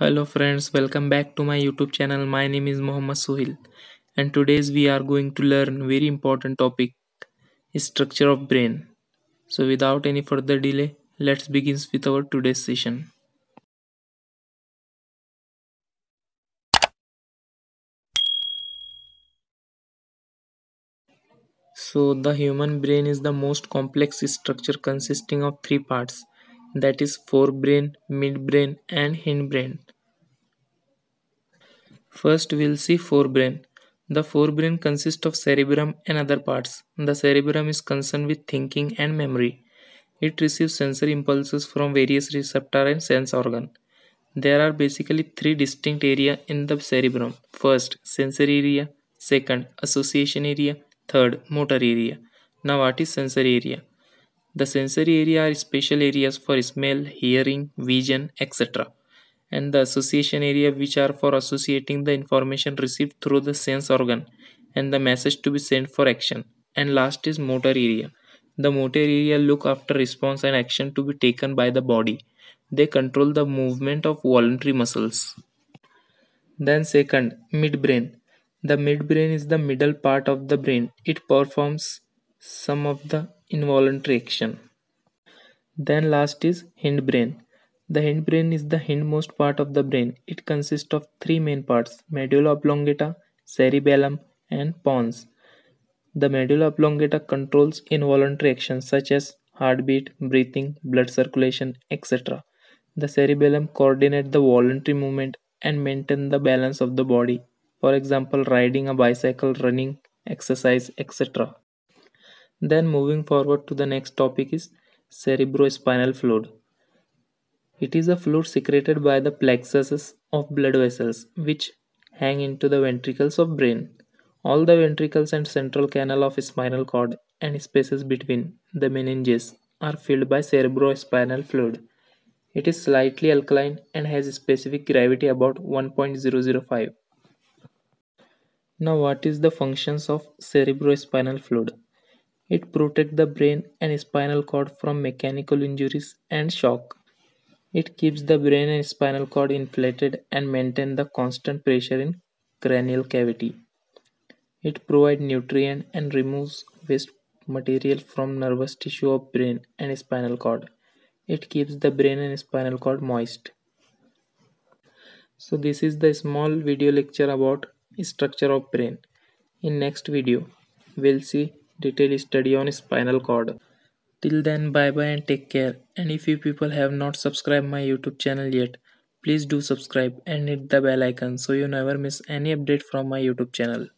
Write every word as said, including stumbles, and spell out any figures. Hello friends, welcome back to my YouTube channel. My name is Muhammad Sohail and today's we are going to learn very important topic, structure of brain. So without any further delay, let's begin with our today's session. So the human brain is the most complex structure consisting of three parts, that is forebrain, midbrain and hindbrain. First we will see forebrain. The forebrain consists of cerebrum and other parts. The cerebrum is concerned with thinking and memory. It receives sensory impulses from various receptor and sense organ. There are basically three distinct areas in the cerebrum. First, sensory area. Second, association area. Third, motor area. Now what is sensory area? The sensory area are special areas for smell, hearing, vision, et cetera. And the association area, which are for associating the information received through the sense organ and the message to be sent for action. And last is motor area. The motor area look after response and action to be taken by the body. They control the movement of voluntary muscles. Then second, midbrain. The midbrain is the middle part of the brain. It performs some of the involuntary action. Then last is hindbrain. The hindbrain is the hindmost part of the brain. It consists of three main parts, medulla oblongata, cerebellum and pons. The medulla oblongata controls involuntary actions such as heartbeat, breathing, blood circulation, et cetera. The cerebellum coordinates the voluntary movement and maintains the balance of the body. For example, riding a bicycle, running, exercise, et cetera. Then moving forward to the next topic is cerebrospinal fluid. It is a fluid secreted by the plexuses of blood vessels which hang into the ventricles of brain. All the ventricles and central canal of spinal cord and spaces between the meninges are filled by cerebrospinal fluid. It is slightly alkaline and has specific gravity about one point zero zero five. Now what is the functions of cerebrospinal fluid? It protects the brain and spinal cord from mechanical injuries and shock. It keeps the brain and spinal cord inflated and maintains the constant pressure in cranial cavity. It provides nutrients and removes waste material from nervous tissue of brain and spinal cord. It keeps the brain and spinal cord moist. So this is the small video lecture about structure of brain. In next video, we'll see detailed study on spinal cord. Till then, bye bye and take care. And if you people have not subscribed my YouTube channel yet, please do subscribe and hit the bell icon so you never miss any update from my YouTube channel.